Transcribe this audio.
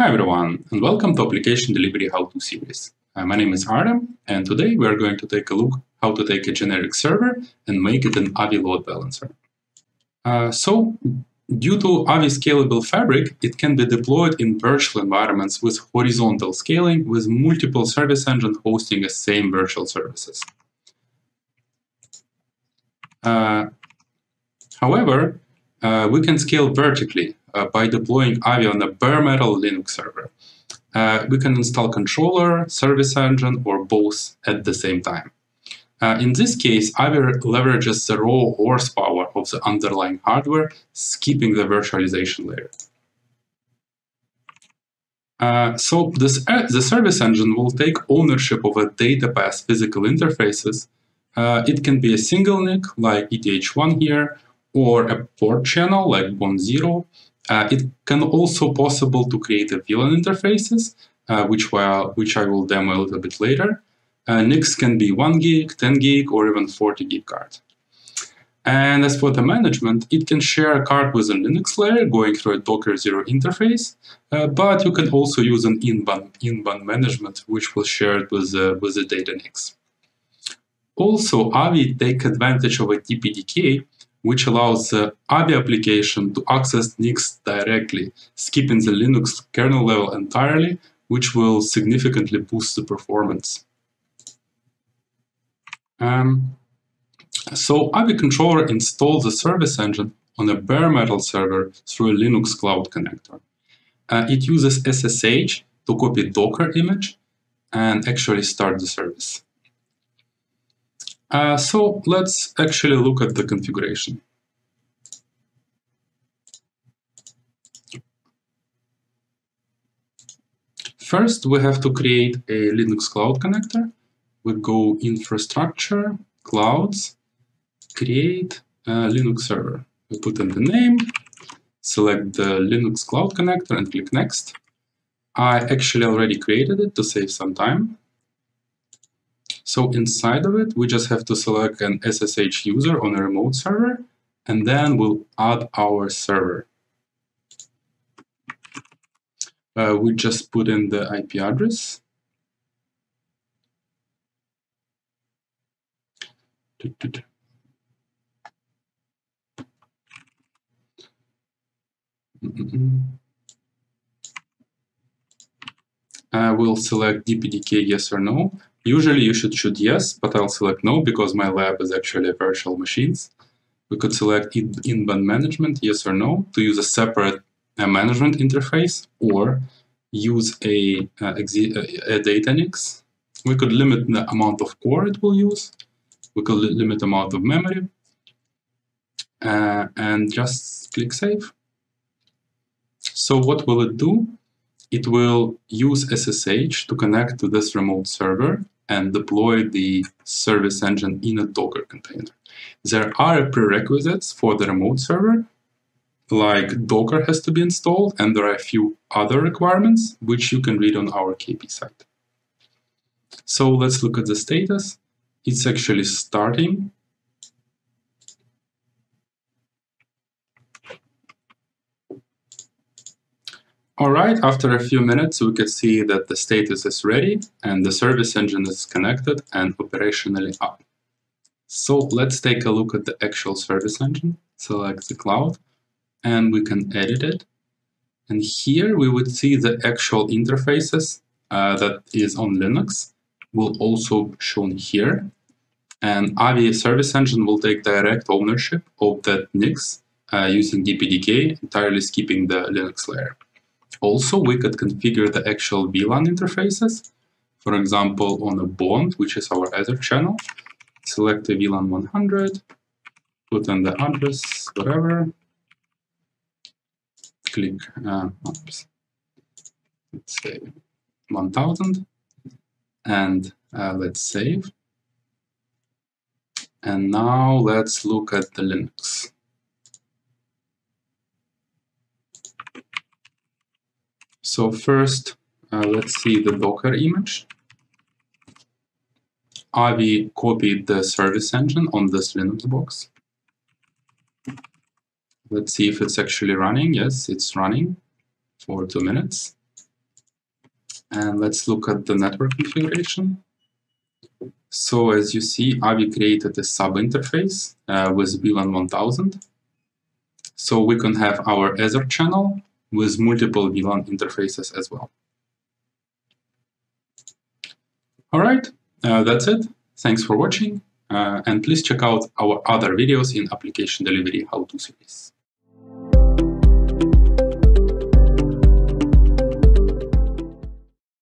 Hi everyone, and welcome to Application Delivery How-To series. My name is Artem, and today we are going to take a look how to take a generic server and make it an AVI load balancer. Due to AVI Scalable Fabric, it can be deployed in virtual environments with horizontal scaling, with multiple service engines hosting the same virtual services. However, we can scale vertically by deploying AVI on a bare metal Linux server. We can install controller, service engine, or both at the same time. In this case, AVI leverages the raw horsepower of the underlying hardware, skipping the virtualization layer. The service engine will take ownership of a data path physical interfaces. It can be a single NIC, like ETH1 here, or a port channel like BON0. It can also possible to create a VLAN interfaces, which I will demo a little bit later. NICs can be 1 gig, 10 gig, or even 40 gig card. And as for the management, it can share a card with a Linux layer going through a Docker 0 interface, but you can also use an inbound management, which will share it with the data NICs. Also, AVI takes advantage of a DPDK, which allows the AVI application to access NICs directly, skipping the Linux kernel level entirely, which will significantly boost the performance. AVI controller installs the service engine on a bare metal server through a Linux cloud connector. It uses SSH to copy Docker image and actually start the service. Let's actually look at the configuration. First, we have to create a Linux cloud connector. We go infrastructure, clouds, create a Linux server. We put in the name, select the Linux cloud connector and click next. I actually already created it to save some time. So inside of it, we just have to select an SSH user on a remote server, and then we'll add our server. We just put in the IP address. We'll select DPDK yes or no. Usually you should choose yes, but I'll select no because my lab is actually virtual machines. We could select inbound management yes or no to use a separate management interface or use a data NICs. We could limit the amount of core it will use. We could limit the amount of memory and just click save. So what will it do? It will use SSH to connect to this remote server and deploy the service engine in a Docker container. There are prerequisites for the remote server, like Docker has to be installed, and there are a few other requirements which you can read on our KP site. So let's look at the status. It's actually starting. All right, after a few minutes, we can see that the status is ready and the service engine is connected and operationally up. So let's take a look at the actual service engine, select the cloud, and we can edit it. And here we would see the actual interfaces that is on Linux will also be shown here. And AVI service engine will take direct ownership of that NICs using DPDK, entirely skipping the Linux layer. Also, we could configure the actual VLAN interfaces. For example, on a BON, which is our Ether channel, select the VLAN 100, put in the address, whatever, click, let's say 1000, and let's save. And now let's look at the Linux. So first, let's see the Docker image. AVI copied the service engine on this Linux box. Let's see if it's actually running. Yes, it's running for 2 minutes. and let's look at the network configuration. So as you see, AVI created a sub interface with VLAN 1000. So we can have our Ether channel with multiple VLAN interfaces as well. All right, that's it. Thanks for watching, and please check out our other videos in Application Delivery How To series.